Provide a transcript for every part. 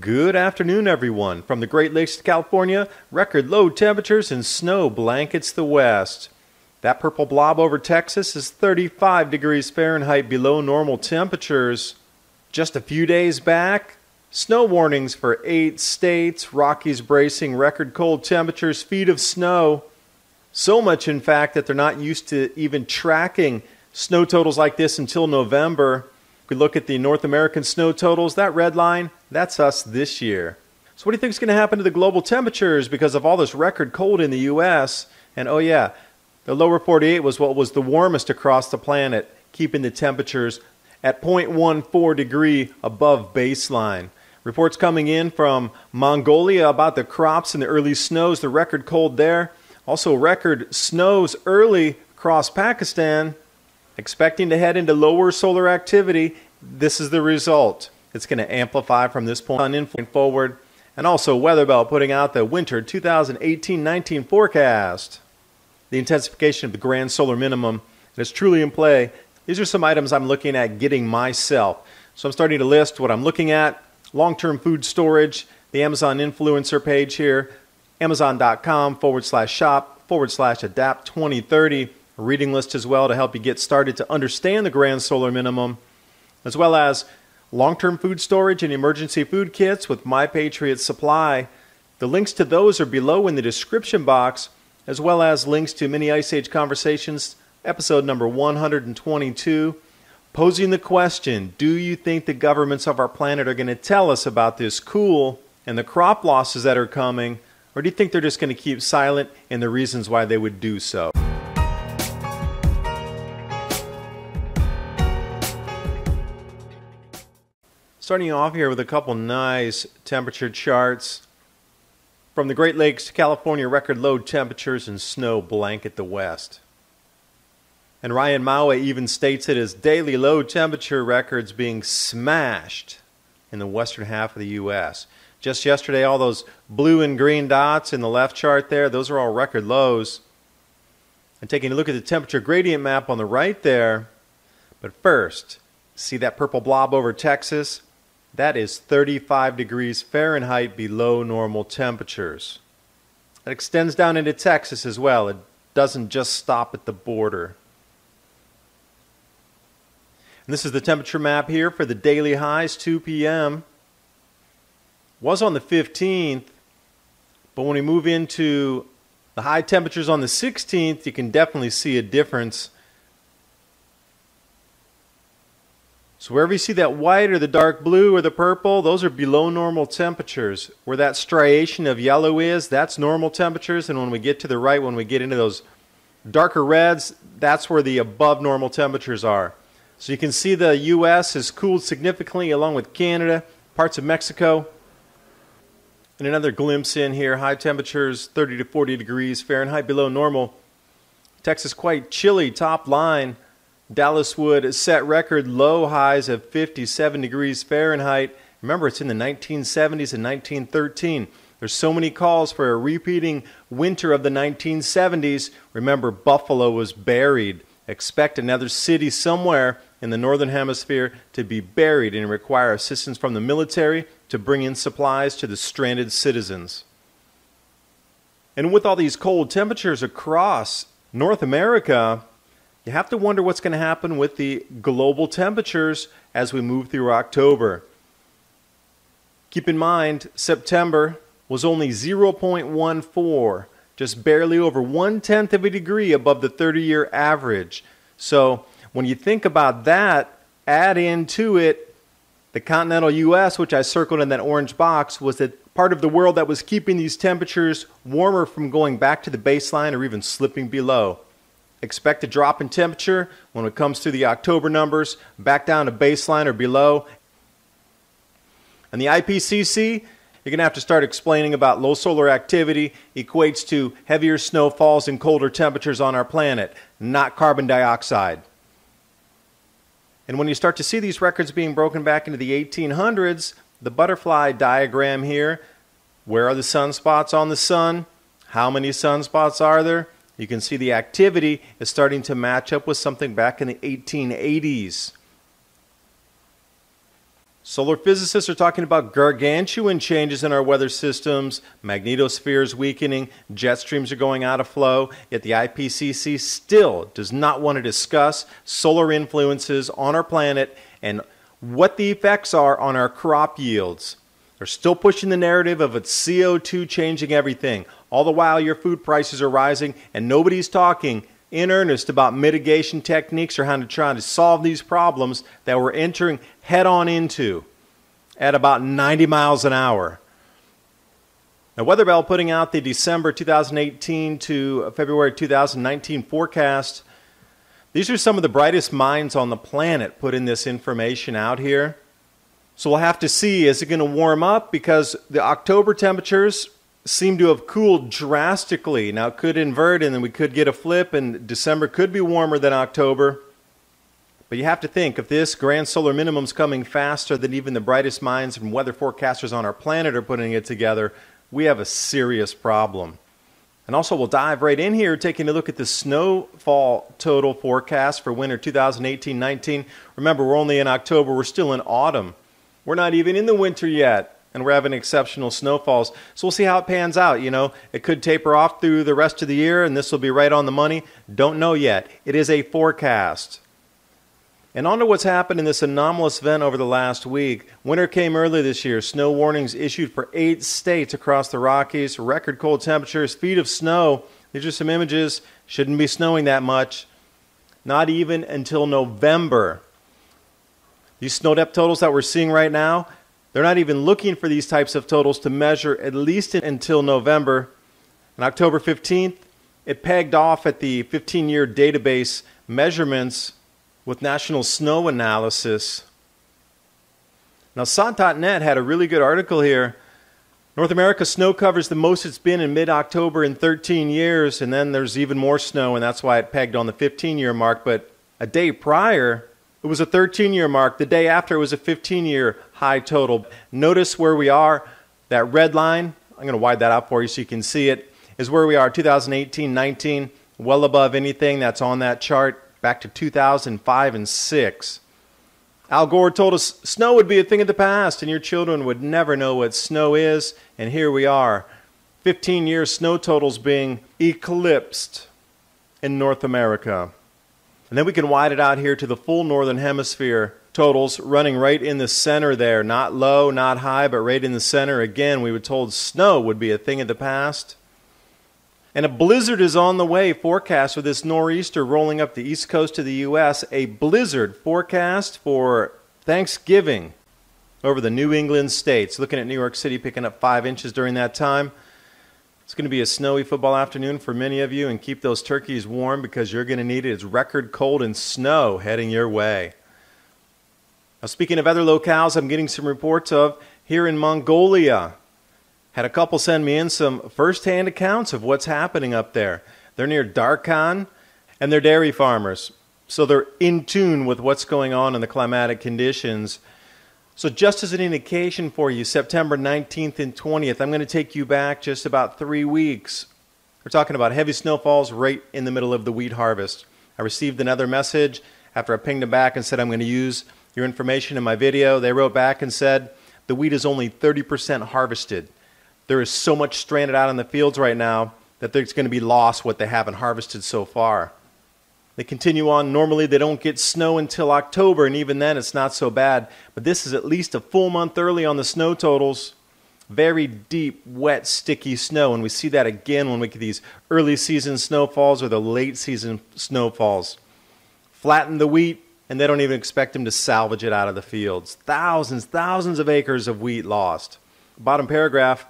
Good afternoon, everyone. From the Great Lakes to California, record low temperatures and snow blankets the West. That purple blob over Texas is 35 degrees Fahrenheit below normal temperatures. Just a few days back, snow warnings for 8 states, Rockies bracing record cold temperatures, feet of snow. So much, in fact, that they're not used to even tracking snow totals like this until November. If we look at the North American snow totals, that red line, that's us this year. So what do you think is going to happen to the global temperatures because of all this record cold in the U.S.? And oh yeah, the lower 48 was what was the warmest across the planet, keeping the temperatures at 0.14 degree above baseline. Reports coming in from Mongolia about the crops and the early snows, the record cold there. Also record snows early across Pakistan. Expecting to head into lower solar activity, this is the result. It's going to amplify from this point on forward. And also WeatherBell putting out the winter 2018-19 forecast. The intensification of the Grand Solar Minimum is truly in play. These are some items I'm looking at getting myself. So I'm starting to list what I'm looking at. Long-term food storage, the Amazon Influencer page here, amazon.com/shop/ADAPT 2030. A reading list as well to help you get started to understand the Grand Solar Minimum, as well as long-term food storage and emergency food kits with My Patriot Supply. The links to those are below in the description box, as well as links to Mini Ice Age Conversations, episode number 122, posing the question, do you think the governments of our planet are going to tell us about this cool and the crop losses that are coming, or do you think they're just going to keep silent and the reasons why they would do so? Starting off here with a couple nice temperature charts. From the Great Lakes to California, record low temperatures and snow blanket the West. And Ryan Maui even states it as daily low temperature records being smashed in the western half of the U.S. Just yesterday, all those blue and green dots in the left chart there, those are all record lows. And taking a look at the temperature gradient map on the right there. But first, see that purple blob over Texas? That is 35 degrees Fahrenheit below normal temperatures. That extends down into Texas as well. It doesn't just stop at the border. And this is the temperature map here for the daily highs, 2 p.m. Was on the 15th, but when we move into the high temperatures on the 16th, you can definitely see a difference. So wherever you see that white or the dark blue or the purple, those are below normal temperatures. Where that striation of yellow is, that's normal temperatures. And when we get to the right, when we get into those darker reds, that's where the above normal temperatures are. So you can see the U.S. has cooled significantly along with Canada, parts of Mexico. And another glimpse in here, high temperatures, 30 to 40 degrees Fahrenheit below normal. Texas quite chilly, top line. Dallas would set record low highs of 57 degrees Fahrenheit. Remember, it's in the 1970s and 1913. There's so many calls for a repeating winter of the 1970s. Remember, Buffalo was buried. Expect another city somewhere in the northern hemisphere to be buried and require assistance from the military to bring in supplies to the stranded citizens. And with all these cold temperatures across North America, you have to wonder what's going to happen with the global temperatures as we move through October. Keep in mind, September was only 0.14, just barely over 1/10 of a degree above the 30-year average. So when you think about that, add into it the continental U.S., which I circled in that orange box, was the part of the world that was keeping these temperatures warmer from going back to the baseline or even slipping below. Expect a drop in temperature when it comes to the October numbers, back down to baseline or below. And the IPCC, you're going to have to start explaining about low solar activity equates to heavier snowfalls and colder temperatures on our planet, not carbon dioxide. And when you start to see these records being broken back into the 1800s, the butterfly diagram here, where are the sunspots on the sun? How many sunspots are there? You can see the activity is starting to match up with something back in the 1880s. Solar physicists are talking about gargantuan changes in our weather systems, magnetospheres weakening, jet streams are going out of flow, yet the IPCC still does not want to discuss solar influences on our planet and what the effects are on our crop yields. They're still pushing the narrative of it's CO2 changing everything. All the while your food prices are rising and nobody's talking in earnest about mitigation techniques or how to try to solve these problems that we're entering head-on into at about 90 miles an hour. Now, WeatherBell putting out the December 2018 to February 2019 forecast. These are some of the brightest minds on the planet putting this information out here. So we'll have to see, is it going to warm up? Because the October temperatures seem to have cooled drastically. Now it could invert and then we could get a flip and December could be warmer than October. But you have to think, if this grand solar minimum is coming faster than even the brightest minds and weather forecasters on our planet are putting it together, we have a serious problem. And also we'll dive right in here taking a look at the snowfall total forecast for winter 2018-19. Remember, we're only in October, we're still in autumn. We're not even in the winter yet. And we're having exceptional snowfalls. So we'll see how it pans out. You know, it could taper off through the rest of the year and this will be right on the money. Don't know yet. It is a forecast. And on to what's happened in this anomalous event over the last week. Winter came early this year. Snow warnings issued for 8 states across the Rockies. Record cold temperatures, feet of snow. These are some images. Shouldn't be snowing that much. Not even until November. These snow depth totals that we're seeing right now, they're not even looking for these types of totals to measure at least until November. On October 15th, it pegged off at the 15-year database measurements with National Snow Analysis. Now, sun.net had a really good article here. North America snow covers the most it's been in mid-October in 13 years, and then there's even more snow, and that's why it pegged on the 15-year mark. But a day prior, it was a 13-year mark. The day after, it was a 15-year high total. Notice where we are. That red line, I'm going to widen that out for you so you can see it, is where we are, 2018-19, well above anything that's on that chart, back to 2005 and 6. Al Gore told us snow would be a thing of the past and your children would never know what snow is, and here we are, 15-year snow totals being eclipsed in North America. And then we can widen it out here to the full northern hemisphere totals running right in the center there. Not low, not high, but right in the center. Again, we were told snow would be a thing of the past. And a blizzard is on the way forecast with this nor'easter rolling up the east coast of the U.S. A blizzard forecast for Thanksgiving over the New England states. Looking at New York City picking up 5 inches during that time. It's going to be a snowy football afternoon for many of you, and keep those turkeys warm because you're going to need it. It's record cold and snow heading your way. Now, speaking of other locales, I'm getting some reports of here in Mongolia. Had a couple send me in some first-hand accounts of what's happening up there. They're near Darkhan, and they're dairy farmers. So they're in tune with what's going on in the climatic conditions. So just as an indication for you, September 19th and 20th, I'm going to take you back just about 3 weeks. We're talking about heavy snowfalls right in the middle of the wheat harvest. I received another message after I pinged them back and said, I'm going to use your information in my video. They wrote back and said, the wheat is only 30% harvested. There is so much stranded out in the fields right now that there's going to be lost what they haven't harvested so far. They continue on. Normally they don't get snow until October, and even then it's not so bad. But this is at least a full month early on the snow totals. Very deep, wet, sticky snow, and we see that again when we get these early season snowfalls or the late season snowfalls. Flatten the wheat, and they don't even expect them to salvage it out of the fields. Thousands of acres of wheat lost. Bottom paragraph,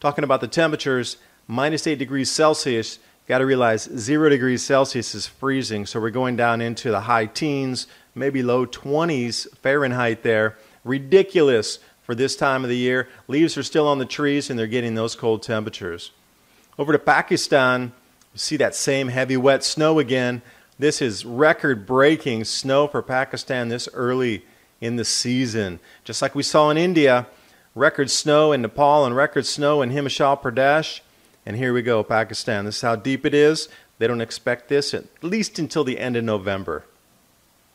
talking about the temperatures, -8°C. Got to realize 0°C is freezing, so we're going down into the high teens, maybe low 20s Fahrenheit there. Ridiculous for this time of the year. Leaves are still on the trees, and they're getting those cold temperatures. Over to Pakistan, you see that same heavy, wet snow again. This is record-breaking snow for Pakistan this early in the season. Just like we saw in India, record snow in Nepal and record snow in Himachal Pradesh. And here we go, Pakistan. This is how deep it is. They don't expect this at least until the end of November.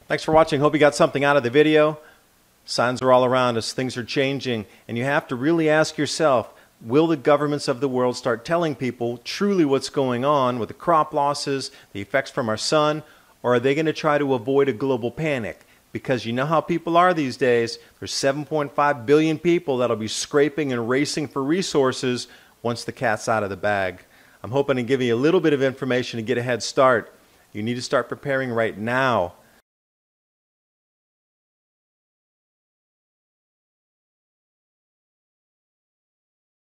Thanks for watching. Hope you got something out of the video. Signs are all around us. Things are changing. And you have to really ask yourself, will the governments of the world start telling people truly what's going on with the crop losses, the effects from our sun, or are they going to try to avoid a global panic? Because you know how people are these days. There's 7.5 billion people that'll be scraping and racing for resources once the cat's out of the bag. I'm hoping to give you a little bit of information to get a head start. You need to start preparing right now.